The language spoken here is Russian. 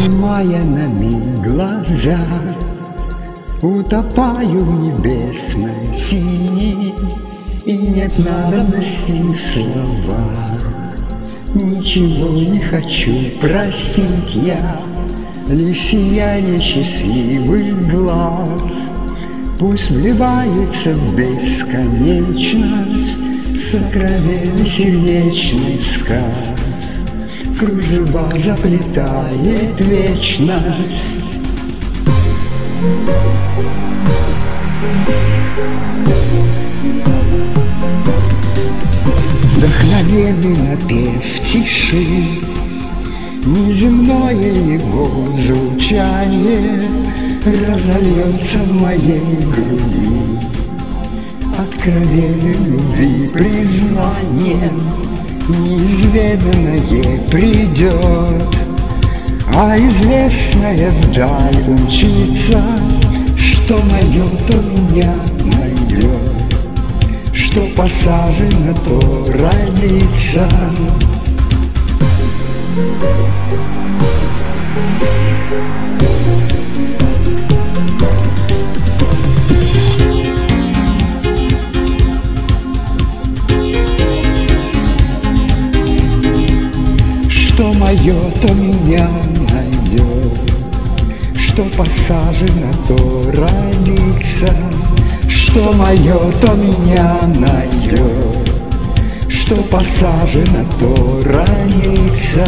Поднимая на миг глаза, утопаю в небесной синей, и нет надобности в словах. Ничего не хочу просить я, лишь сияние счастливых глаз. Пусть вливается в бесконечность сокровенный сердечный сказ. Кружева заплетает вечность. Вдохновенно пев тиши, неземное его звучание разольется в моей груди откровенным любви признанием. Неизведанное придет, а известное вдаль умчится. Что найдет, то меня найдет, что посажено, то родится. Что мое, то меня найдет, что посажено, то родится. Что мое, то меня найдет, что посажено, то родится.